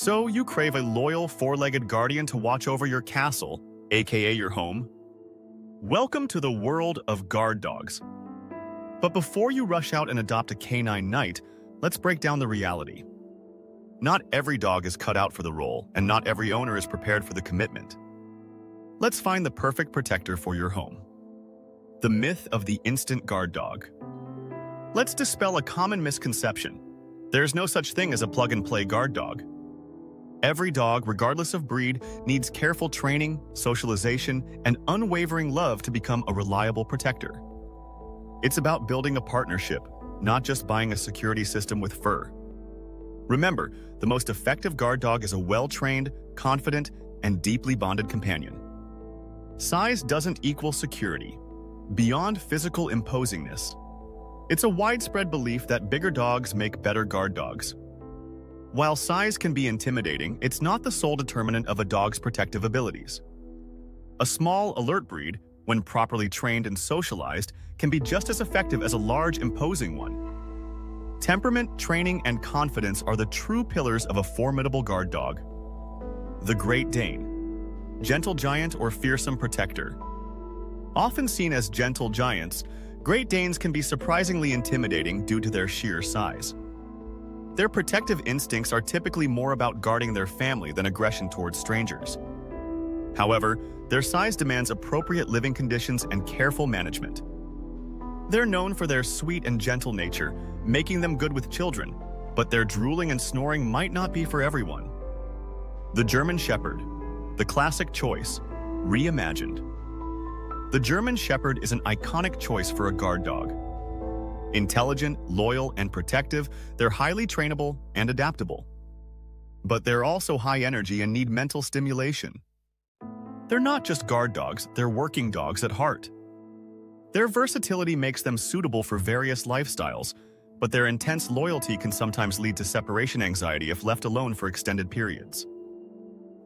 So you crave a loyal four-legged guardian to watch over your castle, aka your home. Welcome to the world of guard dogs. But before you rush out and adopt a canine knight, let's break down the reality. Not every dog is cut out for the role, and not every owner is prepared for the commitment. Let's find the perfect protector for your home. The myth of the instant guard dog. Let's dispel a common misconception. There's no such thing as a plug-and-play guard dog. Every dog, regardless of breed, needs careful training, socialization, and unwavering love to become a reliable protector. It's about building a partnership, not just buying a security system with fur. Remember, the most effective guard dog is a well-trained, confident, and deeply bonded companion. Size doesn't equal security. Beyond physical imposingness, it's a widespread belief that bigger dogs make better guard dogs. While size can be intimidating, it's not the sole determinant of a dog's protective abilities. A small, alert breed, when properly trained and socialized, can be just as effective as a large, imposing one. Temperament, training, and confidence are the true pillars of a formidable guard dog. The Great Dane. Gentle giant or fearsome protector. Often seen as gentle giants, Great Danes can be surprisingly intimidating due to their sheer size. Their protective instincts are typically more about guarding their family than aggression towards strangers. However, their size demands appropriate living conditions and careful management. They're known for their sweet and gentle nature, making them good with children, but their drooling and snoring might not be for everyone. The German Shepherd, the classic choice, reimagined. The German Shepherd is an iconic choice for a guard dog. Intelligent, loyal, and protective, they're highly trainable and adaptable. But they're also high energy and need mental stimulation. They're not just guard dogs, they're working dogs at heart. Their versatility makes them suitable for various lifestyles, but their intense loyalty can sometimes lead to separation anxiety if left alone for extended periods.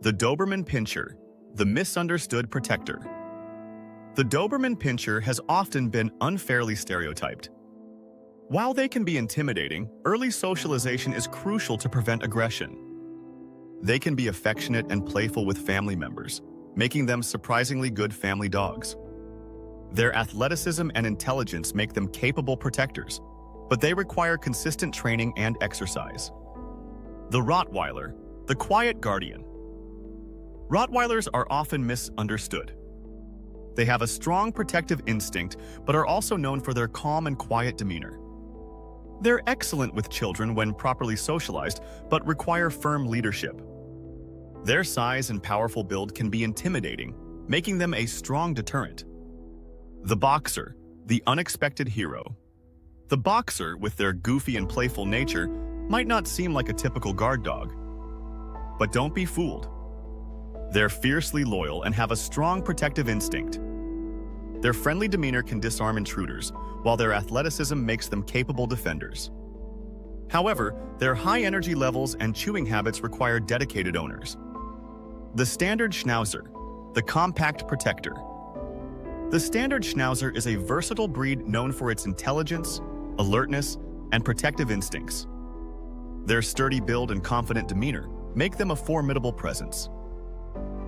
The Doberman Pinscher, the misunderstood protector. The Doberman Pinscher has often been unfairly stereotyped. While they can be intimidating, early socialization is crucial to prevent aggression. They can be affectionate and playful with family members, making them surprisingly good family dogs. Their athleticism and intelligence make them capable protectors, but they require consistent training and exercise. The Rottweiler, the quiet guardian. Rottweilers are often misunderstood. They have a strong protective instinct, but are also known for their calm and quiet demeanor. They're excellent with children when properly socialized, but require firm leadership. Their size and powerful build can be intimidating, making them a strong deterrent. The Boxer, the unexpected hero. The Boxer, with their goofy and playful nature, might not seem like a typical guard dog. But don't be fooled. They're fiercely loyal and have a strong protective instinct. Their friendly demeanor can disarm intruders, while their athleticism makes them capable defenders. However, their high energy levels and chewing habits require dedicated owners. The Standard Schnauzer, the compact protector. The Standard Schnauzer is a versatile breed known for its intelligence, alertness, and protective instincts. Their sturdy build and confident demeanor make them a formidable presence.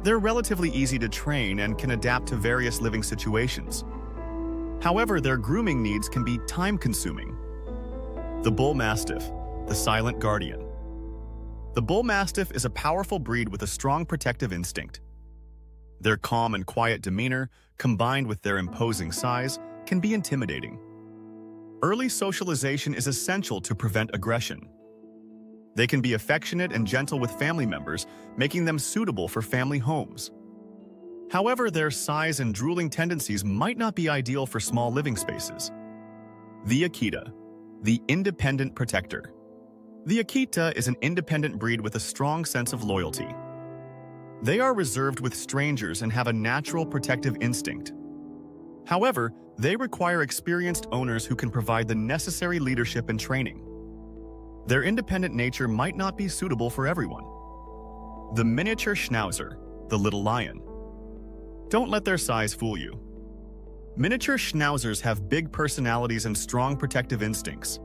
They're relatively easy to train and can adapt to various living situations. However, their grooming needs can be time-consuming. The Bullmastiff, the silent guardian. The Bullmastiff is a powerful breed with a strong protective instinct. Their calm and quiet demeanor, combined with their imposing size, can be intimidating. Early socialization is essential to prevent aggression. They can be affectionate and gentle with family members, making them suitable for family homes. However, their size and drooling tendencies might not be ideal for small living spaces. The Akita, the independent protector. The Akita is an independent breed with a strong sense of loyalty. They are reserved with strangers and have a natural protective instinct. However, they require experienced owners who can provide the necessary leadership and training. Their independent nature might not be suitable for everyone. The Miniature Schnauzer, the little lion. Don't let their size fool you. Miniature Schnauzers have big personalities and strong protective instincts.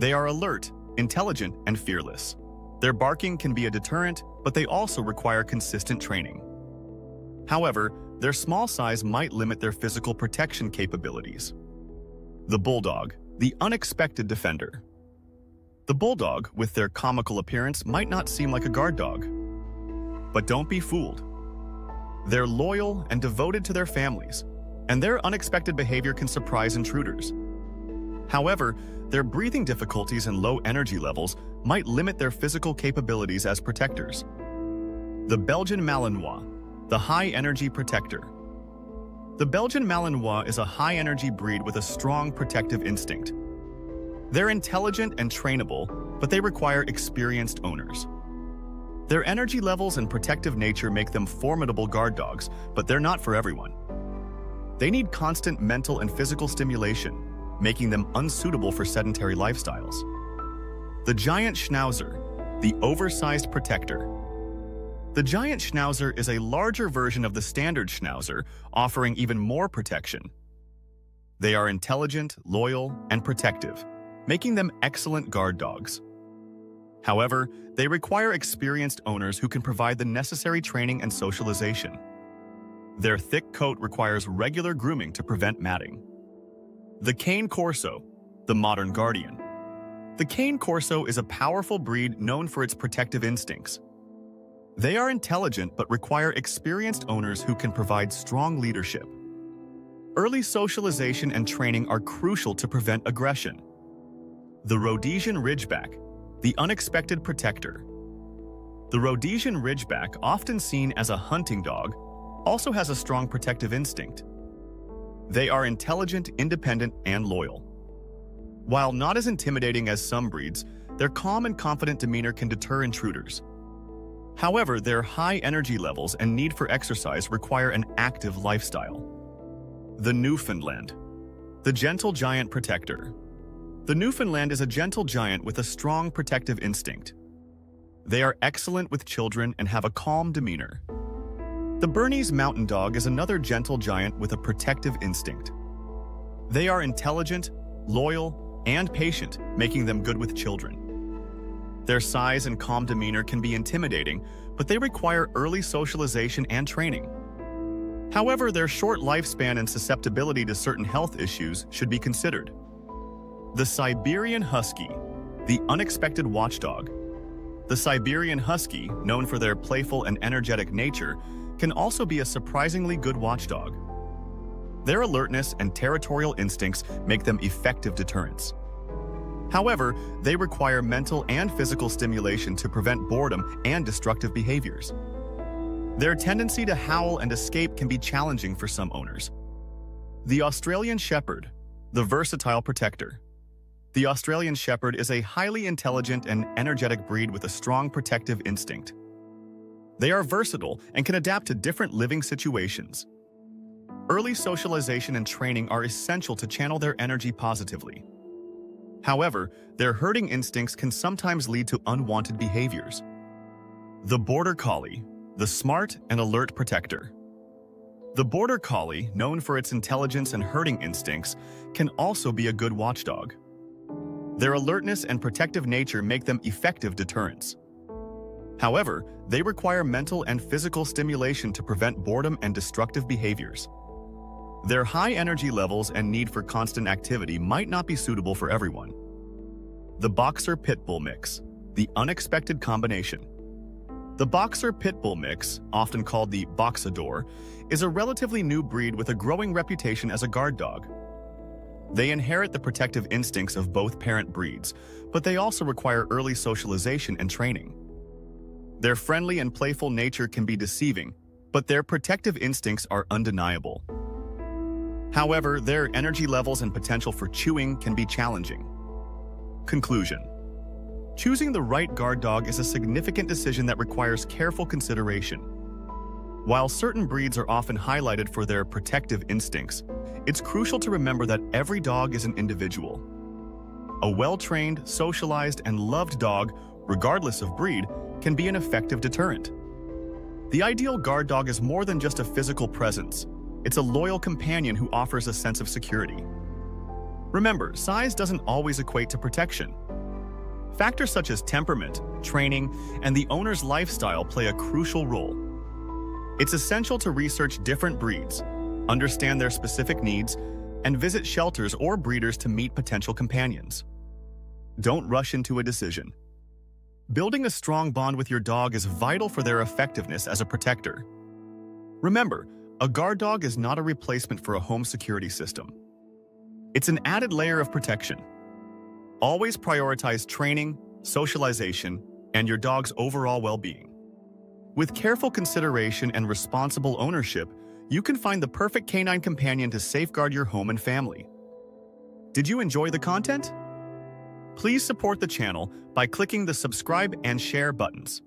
They are alert, intelligent, and fearless. Their barking can be a deterrent, but they also require consistent training. However, their small size might limit their physical protection capabilities. The Bulldog, the unexpected defender. The Bulldog, with their comical appearance, might not seem like a guard dog. But don't be fooled. They're loyal and devoted to their families, and their unexpected behavior can surprise intruders. However, their breathing difficulties and low energy levels might limit their physical capabilities as protectors. The Belgian Malinois, the high-energy protector. The Belgian Malinois is a high-energy breed with a strong protective instinct. They're intelligent and trainable, but they require experienced owners. Their energy levels and protective nature make them formidable guard dogs, but they're not for everyone. They need constant mental and physical stimulation, making them unsuitable for sedentary lifestyles. The Giant Schnauzer, the oversized protector. The Giant Schnauzer is a larger version of the Standard Schnauzer, offering even more protection. They are intelligent, loyal, and protective, making them excellent guard dogs. However, they require experienced owners who can provide the necessary training and socialization. Their thick coat requires regular grooming to prevent matting. The Cane Corso, the modern guardian. The Cane Corso is a powerful breed known for its protective instincts. They are intelligent but require experienced owners who can provide strong leadership. Early socialization and training are crucial to prevent aggression. The Rhodesian Ridgeback, the unexpected protector. The Rhodesian Ridgeback, often seen as a hunting dog, also has a strong protective instinct. They are intelligent, independent, and loyal. While not as intimidating as some breeds, their calm and confident demeanor can deter intruders. However, their high energy levels and need for exercise require an active lifestyle. The Newfoundland, the gentle giant protector. The Newfoundland is a gentle giant with a strong protective instinct. They are excellent with children and have a calm demeanor. The Bernese Mountain Dog is another gentle giant with a protective instinct. They are intelligent, loyal, and patient, making them good with children. Their size and calm demeanor can be intimidating, but they require early socialization and training. However, their short lifespan and susceptibility to certain health issues should be considered. The Siberian Husky, the unexpected watchdog. The Siberian Husky, known for their playful and energetic nature, can also be a surprisingly good watchdog. Their alertness and territorial instincts make them effective deterrents. However, they require mental and physical stimulation to prevent boredom and destructive behaviors. Their tendency to howl and escape can be challenging for some owners. The Australian Shepherd, the versatile protector. The Australian Shepherd is a highly intelligent and energetic breed with a strong protective instinct. They are versatile and can adapt to different living situations. Early socialization and training are essential to channel their energy positively. However, their herding instincts can sometimes lead to unwanted behaviors. The Border Collie, the smart and alert protector. The Border Collie, known for its intelligence and herding instincts, can also be a good watchdog. Their alertness and protective nature make them effective deterrents. However, they require mental and physical stimulation to prevent boredom and destructive behaviors. Their high energy levels and need for constant activity might not be suitable for everyone. The Boxer Pitbull Mix, the unexpected combination. The Boxer Pitbull Mix, often called the Boxador, is a relatively new breed with a growing reputation as a guard dog. They inherit the protective instincts of both parent breeds, but they also require early socialization and training. Their friendly and playful nature can be deceiving, but their protective instincts are undeniable. However, their energy levels and potential for chewing can be challenging. Conclusion: choosing the right guard dog is a significant decision that requires careful consideration. While certain breeds are often highlighted for their protective instincts, it's crucial to remember that every dog is an individual. A well-trained, socialized, and loved dog, regardless of breed, can be an effective deterrent. The ideal guard dog is more than just a physical presence. It's a loyal companion who offers a sense of security. Remember, size doesn't always equate to protection. Factors such as temperament, training, and the owner's lifestyle play a crucial role. It's essential to research different breeds, understand their specific needs, and visit shelters or breeders to meet potential companions. Don't rush into a decision. Building a strong bond with your dog is vital for their effectiveness as a protector. Remember, a guard dog is not a replacement for a home security system. It's an added layer of protection. Always prioritize training, socialization, and your dog's overall well-being. With careful consideration and responsible ownership, you can find the perfect canine companion to safeguard your home and family. Did you enjoy the content? Please support the channel by clicking the subscribe and share buttons.